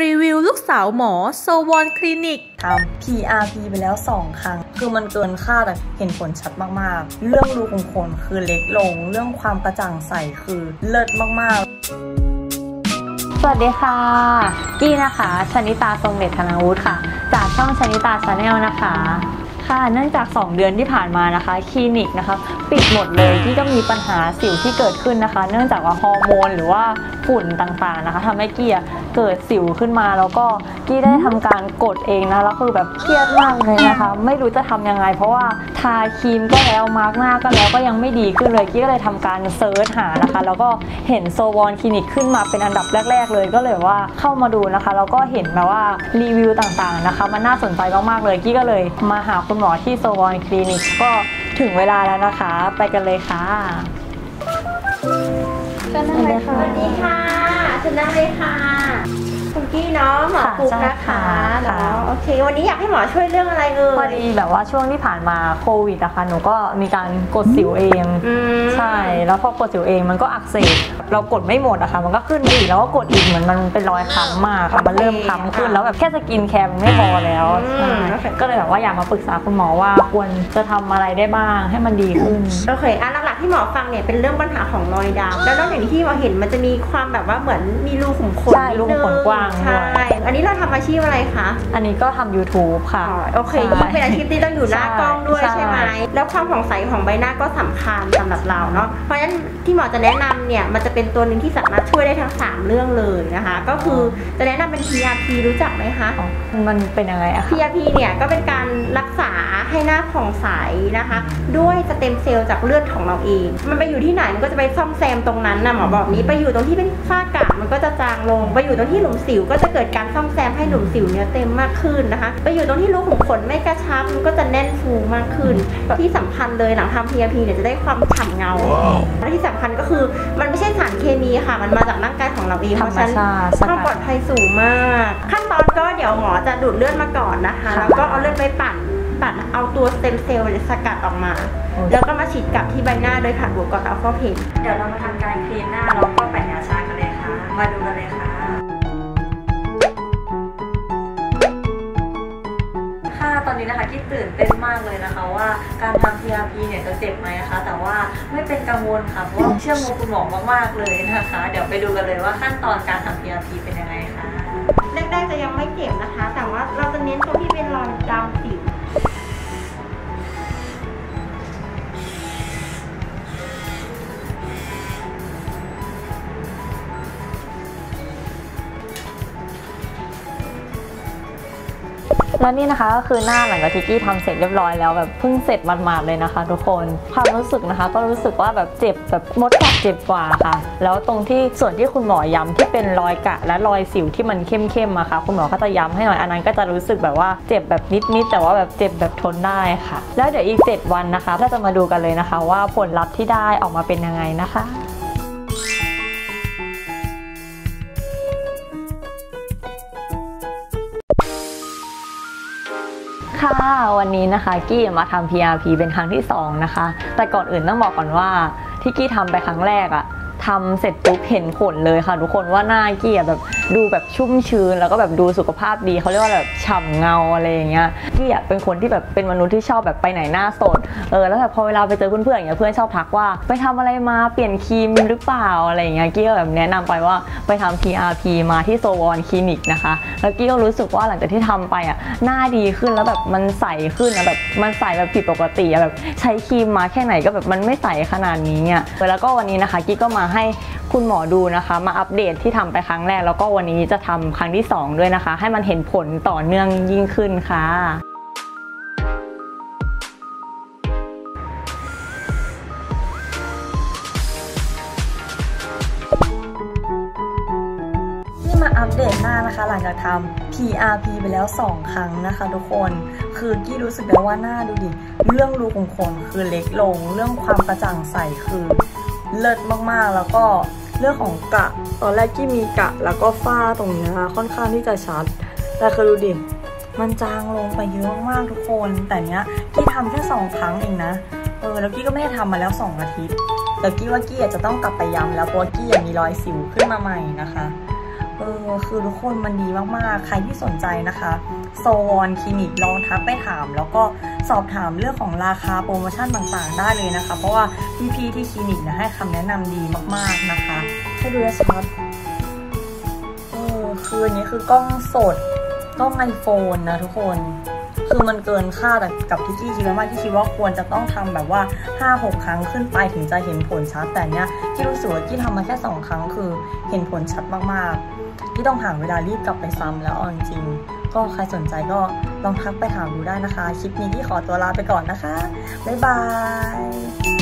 รีวิวลูกสาวหมอโซวอนคลินิกทำ PRP ไปแล้ว2ครั้งคือมันเกินคาดแต่เห็นผลชัดมากๆเรื่องรูขุมขนคือเล็กลงเรื่องความกระจ่างใสคือเลิศมากๆสวัสดีค่ะกี้นะคะชนิตาทรงเดชธนวุฒิค่ะจากช่องชนิตาชาแนลนะคะค่ะเนื่องจาก2เดือนที่ผ่านมานะคะคลินิกนะคะปิดหมดเลยที่ก็มีปัญหาสิวที่เกิดขึ้นนะคะเนื่องจากว่าฮอร์โมนหรือว่าฝุ่นต่างๆนะคะทำให้กี้เกิดสิวขึ้นมาแล้วก็กี้ได้ทำการกดเองนะแล้วคือแบบเครียดมากเลยนะคะไม่รู้จะทำยังไงเพราะว่าทาครีมก็แล้วมาร์กหน้าก็แล้วก็ยังไม่ดีขึ้นเลยกี้ก็เลยทำการเซิร์ชหานะคะแล้วก็เห็นโซวอนคลินิกขึ้นมาเป็นอันดับแรกๆเลยก็เลยว่าเข้ามาดูนะคะแล้วก็เห็นแบบว่ารีวิวต่างๆนะคะมันน่าสนใจมากๆเลยกี้ก็เลยมาหาคุณหมอที่โซวอนคลินิกก็ถึงเวลาแล้วนะคะไปกันเลยค่ะสวัสดีค่ะสวัสดีค่ะสวัสดีค่ะคุณกี้เนาะหมอปุ๊กนะคะโอเควันนี้อยากให้หมอช่วยเรื่องอะไรเอ่ยพอดีแบบว่าช่วงที่ผ่านมาโควิดนะคะหนูก็มีการกดสิวเองใช่แล้วพอกดสิวเองมันก็อักเสบเรากดไม่หมดนะคะมันก็ขึ้นไปอีกแล้วก็กดอีกเหมือนมันเป็นรอยค้ำมากค่ะมันเริ่มค้ำขึ้นแล้วแบบแค่สกินแคร์มันไม่พอแล้วก็เลยแบบว่าอยากมาปรึกษาคุณหมอว่าควรจะทำอะไรได้บ้างให้มันดีขึ้นโอเคอ่ะหลักๆที่หมอฟังเนี่ยเป็นเรื่องปัญหาของรอยดำแล้วนอกจากที่หมอเห็นมันจะมีความแบบว่าเหมือนมีรูขุมขนรูขุมขนกว้างใช่อันนี้เราทำอาชีพอะไรคะอันนี้ก็ทำ YouTube ค่ะโอเคก็เป็นอาชีพที่ต้องอยู่หน้ากล้องด้วยใช่ไหมแล้วความผ่องใสของใบหน้าก็สำคัญสำหรับเราเนาะเพราะฉะนั้นที่หมอจะแนะนำเนี่ยมันจะเป็นตัวหนึ่งที่สามารถช่วยได้ทั้ง3เรื่องเลยนะคะก็คือจะแนะนำเป็น PRP รู้จักไหมคะมันเป็นยังไงอะ PRP เนี่ยก็เป็นการรักษาให้หน้าผ่องใสนะคะด้วยสเต็มเซลล์จากเลือดของเราเองมันไปอยู่ที่ไหนมันก็จะไปซ่อมแซมตรงนั้นนะหมอบอกนี้ไปอยู่ตรงที่เป็นฝ้ากระมันก็จะจางลงไปอยู่ตรงที่หลุมสิวก็จะเกิดการซ่อมแซมให้หลุมสิวเนื้อเต็มมากขึ้นนะคะไปอยู่ตรงที่รูขุมขนไม่กระชับมันก็จะแน่นฟูมากขึ้นที่สำคัญเลยหลังทำ PRP เนี่ยจะได้ความฉ่ำเงาและที่สำคัญก็คือมันไม่ใช่สารเคมีค่ะมันมาจากร่างกายของเราเองเพราะฉะนั้นความปลอดภัยสูงมากขั้นตอนก็เดี๋ยวหมอจะดูดเลือดมาก่อนนะคะแล้วก็เอาเลือดไปปั่นเอาตัวสเต็มเซลล์สกัดออกมาแล้วก็มาฉีดกับที่ใบหน้าโดยผ่านอุปกรณ์อัลฟาเพนเดี๋ยวเรามาทำการคลีนหน้าแล้วก็แปะยาชากันเลยค่ะมาดูกันเลยค่ะตอนนี้นะคะที่ตื่นเต้นมากเลยนะคะว่าการทำ PRP เนี่ยจะเจ็บไหมนะคะแต่ว่าไม่เป็นกังวลค่ะเพราะเชื่อมือคุณหมอมากๆเลยนะคะเดี๋ยวไปดูกันเลยว่าขั้นตอนการทำ PRP เป็นยังไงค่ะแรกๆจะยังไม่เจ็บนะคะแต่ว่าเราจะเน้นตรงที่เป็นรอยดำสิวแล้วนี่นะคะก็คือหน้าหลังจากที่กี้ทำเสร็จเรียบร้อยแล้วแบบเพิ่งเสร็จหมาดๆเลยนะคะทุกคนความรู้สึกนะคะก็รู้สึกว่าแบบเจ็บแบบมดกัดเจ็บกว่าค่ะแล้วตรงที่ส่วนที่คุณหมอย้ำที่เป็นรอยกะและรอยสิวที่มันเข้มๆมาค่ะคุณหมอก็จะย้ำให้หน่อยอันนั้นก็จะรู้สึกแบบว่าเจ็บแบบนิดๆแต่ว่าแบบเจ็บแบบทนได้ค่ะแล้วเดี๋ยวอีก7วันนะคะเราจะมาดูกันเลยนะคะว่าผลลัพธ์ที่ได้ออกมาเป็นยังไงนะคะค่ะวันนี้นะคะกี้มาทำ PRP เป็นครั้งที่2นะคะแต่ก่อนอื่นต้องบอกก่อนว่าที่กี้ทำไปครั้งแรกอะทำเสร็จปุ๊บเห็นผลเลยค่ะทุกคนว่าหน้ากี้แบบดูแบบชุ่มชื้นแล้วก็แบบดูสุขภาพดีเขาเรียกว่าแบบฉ่ำเงาอะไรอย่างเงี้ยกี้เป็นคนที่แบบเป็นมนุษย์ที่ชอบแบบไปไหนหน้าสดแล้วแบบพอเวลาไปเจอเพื่อนๆอย่างเงี้ยเพื่อนชอบทักว่าไปทำอะไรมาเปลี่ยนครีมหรือเปล่าอะไรอย่างเงี้ยกี้ก็แบบแนะนำไปว่าไปทำ PRP มาที่โซวอนคลินิกนะคะแล้วกี้ก็รู้สึกว่าหลังจากที่ทำไปอ่ะหน้าดีขึ้นแล้วแบบมันใสขึ้นนะแบบมันใสแบบผิดปกติแบบใช้ครีมมาแค่ไหนก็แบบมันไม่ใสขนาดนี้อ่ะแล้วก็วันนี้นะคะกี้ก็มาให้คุณหมอดูนะคะมาอัปเดตที่ทำไปครั้งแรกแล้วก็วันนี้จะทำครั้งที่2ด้วยนะคะให้มันเห็นผลต่อเนื่องยิ่งขึ้นค่ะนี่มาอัปเดตหน้านะคะหลังจากทำ PRP ไปแล้ว2ครั้งนะคะทุกคนคือกี้รู้สึกได้ว่าหน้าดูดิเรื่องรูขุมขนคือเล็กลงเรื่องความกระจ่างใสคือเลิศมากๆแล้วก็เรื่องของกระตอนแรกที่มีกระแล้วก็ฝ้าตรงนี้นะคะค่อนข้างที่จะชัดแต่คือดูดิมันจางลงไปเยอะมากทุกคนแต่เนี้ยกี้ทำแค่2ครั้งเองนะแล้วกี้ก็ไม่ได้ทำมาแล้ว2อาทิตย์แต่กี้ว่ากี้จะต้องกลับไปย้ำแล้วเพราะกี้ยังมีรอยสิวขึ้นมาใหม่นะคะ คือทุกคนมันดีมากๆใครที่สนใจนะคะโซนคลินิกลองทักไปถามแล้วก็สอบถามเรื่องของราคาโปรโมชั่นต่างๆได้เลยนะคะเพราะว่าพี่ๆที่คลินิกนะให้คำแนะนำดีมากๆนะคะให้ดูนะชัดคืออันนี้คือกล้องสดกล้อง iPhone นะทุกคนคือมันเกินค่าแต่กับที่กี้คิดว่าที่คิดว่าควรจะต้องทำแบบว่า 5-6 ครั้งขึ้นไปถึงจะเห็นผลชัดแต่เนี้ยที่รู้สึกว่าที่ทำมาแค่2 ครั้งคือเห็นผลชัดมากๆที่ต้องหาเวลารีบกลับไปซ้ำแล้วออนจริงก็ใครสนใจก็ลองทักไปถามดูได้นะคะคลิปนี้ที่ขอตัวลาไปก่อนนะคะบ๊ายบาย